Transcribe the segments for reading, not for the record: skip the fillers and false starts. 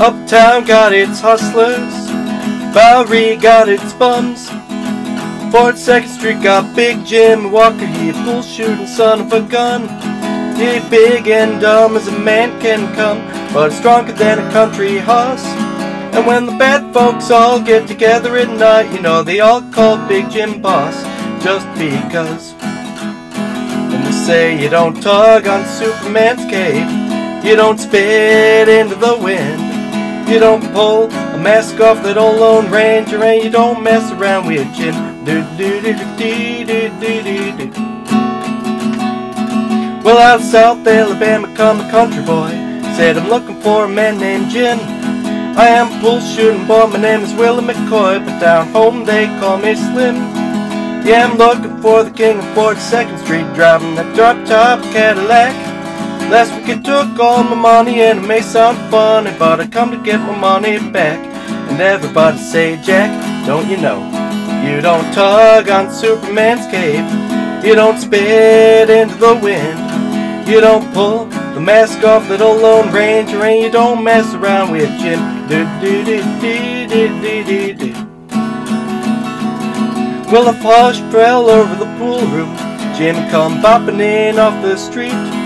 Uptown got its hustlers, Bowery got its bums, 4th, 2nd Street got Big Jim Walker, he a bull-shooting son of a gun. He big and dumb as a man can come, but stronger than a country hoss. And when the bad folks all get together at night, you know they all call Big Jim boss, just because. And they say you don't tug on Superman's cape, you don't spit into the wind, you don't pull a mask off that old Lone Ranger, and you don't mess around with Jim. Well, out of South Alabama come a country boy, said I'm looking for a man named Jim. I am a bull shooting boy, my name is Willie McCoy, but down home they call me Slim. Yeah, I'm looking for the king of 42nd Street, driving that drop-top Cadillac. Last week I took all my money, and it may sound funny, but I come to get my money back. And everybody say, Jack, don't you know, you don't tug on Superman's cape, you don't spit into the wind, you don't pull the mask off that old Lone Ranger, and you don't mess around with Jim. Well, a flush fell over the pool room, Jim come bopping in off the street.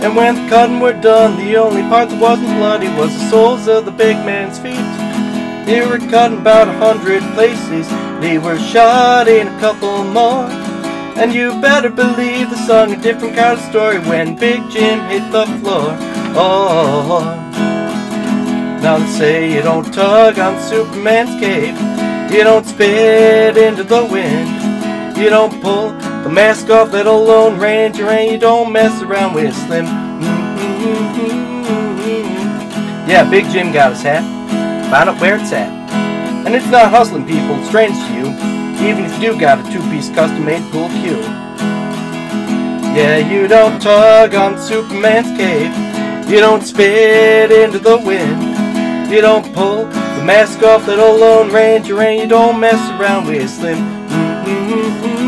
And when the cutting were done, the only part that wasn't bloody was the soles of the big man's feet. They were cut in about 100 places, they were shot in a couple more. And you better believe they sung a different kind of story when Big Jim hit the floor. Oh, now they say you don't tug on Superman's cape, you don't spit into the wind, you don't pull the mask off that old Lone Ranger, and you don't mess around with Slim. Yeah, Big Jim got his hat, find out where it's at. And it's not hustling people, strange to you, even if you do got a two-piece custom-made pool cue. Yeah, you don't tug on Superman's cape, you don't spit into the wind, you don't pull the mask off that old Lone Ranger, and you don't mess around with Slim.